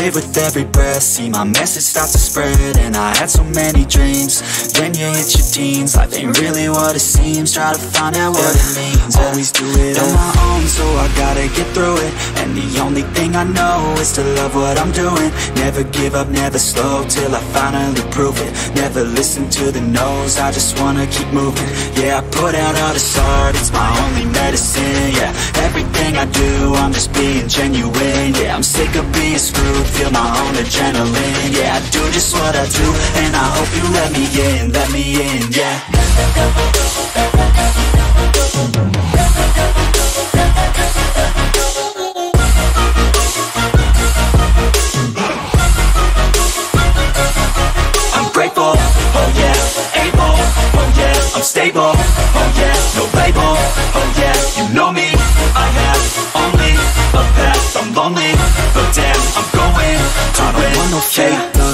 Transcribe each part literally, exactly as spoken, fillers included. Live with every breath, see my message start to spread. And I had so many dreams, then you hit your teens. Life ain't really what it seems, try to find out what it means. Always do it on my own, so I gotta get through it. And the only thing I know is to love what I'm doing. Never give up, never slow, till I finally prove it. Never listen to the no's, I just wanna keep moving. Yeah, I put out all this art, it's my only medicine, yeah. Everything I do, I'm just being genuine, yeah. I'm sick of being screwed, feel my own adrenaline, yeah. I do just what I do, and I hope you let me in, let me in, yeah. I'm grateful, oh yeah, able, oh yeah, I'm stable, oh yeah. No label, oh yeah, you know me. I have only a path, I'm lonely, but damn, I'm going to win. I don't want no fake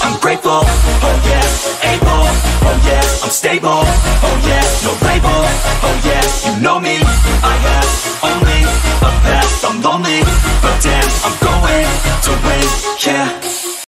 I'm grateful, oh yeah, able, oh yeah, I'm stable, oh yeah, no label, oh yeah, you know me. I have only a path, I'm lonely, but damn, I'm going to win, yeah.